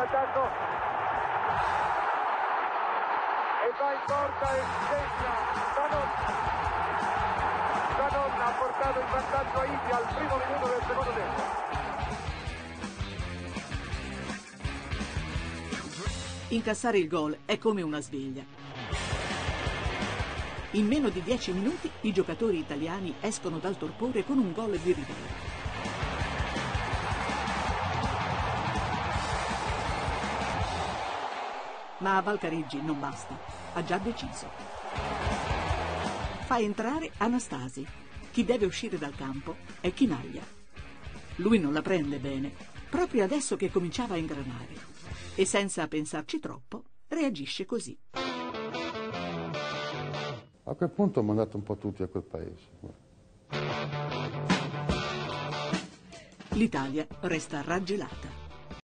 l'attacco e va in porta e segna. Sanson ha portato il vantaggio a Haiti al primo minuto del secondo tempo. Incassare il gol è come una sveglia. In meno di 10 minuti i giocatori italiani escono dal torpore con un gol di Rivera. Ma a Valcareggi non basta, ha già deciso. Fa entrare Anastasi. Chi deve uscire dal campo è Chinaglia. Lui non la prende bene, proprio adesso che cominciava a ingranare. E senza pensarci troppo reagisce così. A quel punto ho mandato un po' tutti a quel paese. L'Italia resta raggelata.